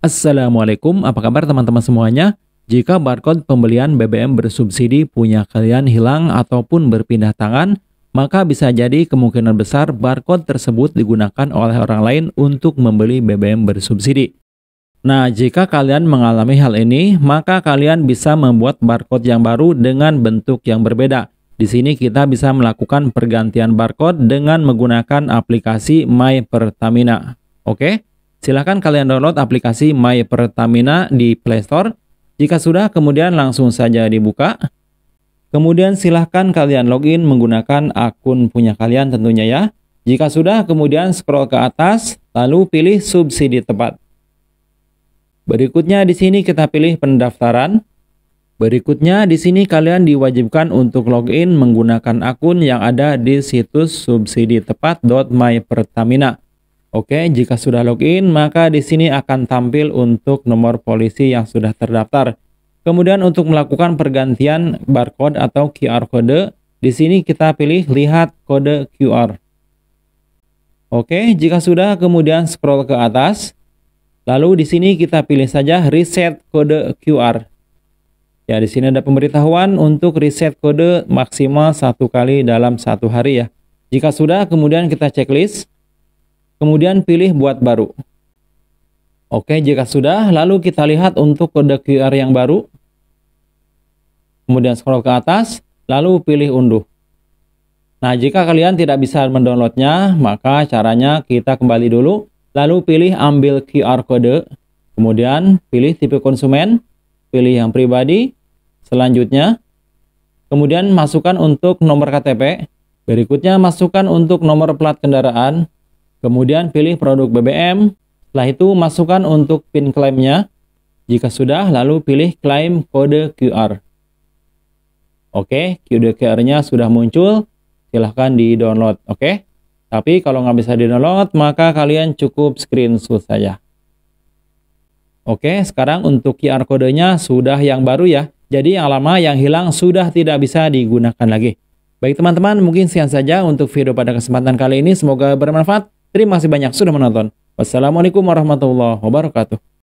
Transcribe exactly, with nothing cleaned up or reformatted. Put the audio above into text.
Assalamualaikum, apa kabar teman-teman semuanya? Jika barcode pembelian B B M bersubsidi punya kalian hilang ataupun berpindah tangan, maka bisa jadi kemungkinan besar barcode tersebut digunakan oleh orang lain untuk membeli B B M bersubsidi. Nah, jika kalian mengalami hal ini, maka kalian bisa membuat barcode yang baru dengan bentuk yang berbeda. Di sini kita bisa melakukan pergantian barcode dengan menggunakan aplikasi My Pertamina. Oke? Silahkan kalian download aplikasi My Pertamina di Playstore. Jika sudah, kemudian langsung saja dibuka. Kemudian silahkan kalian login menggunakan akun punya kalian tentunya ya. Jika sudah, kemudian scroll ke atas, lalu pilih subsidi tepat. Berikutnya di sini kita pilih pendaftaran. Berikutnya di sini kalian diwajibkan untuk login menggunakan akun yang ada di situs subsidi tepat.mypertamina. Oke, jika sudah login, maka di sini akan tampil untuk nomor polisi yang sudah terdaftar. Kemudian untuk melakukan pergantian barcode atau Q R kode, di sini kita pilih lihat kode Q R. Oke, jika sudah, kemudian scroll ke atas. Lalu di sini kita pilih saja reset kode Q R. Ya, di sini ada pemberitahuan untuk reset kode maksimal satu kali dalam satu hari ya. Jika sudah, kemudian kita checklist. Kemudian pilih buat baru. Oke, jika sudah, lalu kita lihat untuk kode Q R yang baru. Kemudian scroll ke atas, lalu pilih unduh. Nah, jika kalian tidak bisa mendownloadnya, maka caranya kita kembali dulu. Lalu pilih ambil Q R kode. Kemudian pilih tipe konsumen. Pilih yang pribadi. Selanjutnya, kemudian masukkan untuk nomor K T P. Berikutnya, masukkan untuk nomor plat kendaraan. Kemudian pilih produk B B M, setelah itu masukkan untuk PIN klaimnya. Jika sudah, lalu pilih klaim kode Q R. Oke, kode Q R-nya sudah muncul, silahkan di-download, oke? Tapi kalau nggak bisa di-download, maka kalian cukup screenshot saja. Oke, sekarang untuk Q R kodenya sudah yang baru ya. Jadi yang lama yang hilang sudah tidak bisa digunakan lagi. Baik teman-teman, mungkin sekian saja untuk video pada kesempatan kali ini. Semoga bermanfaat. Terima kasih banyak sudah menonton. Wassalamualaikum warahmatullahi wabarakatuh.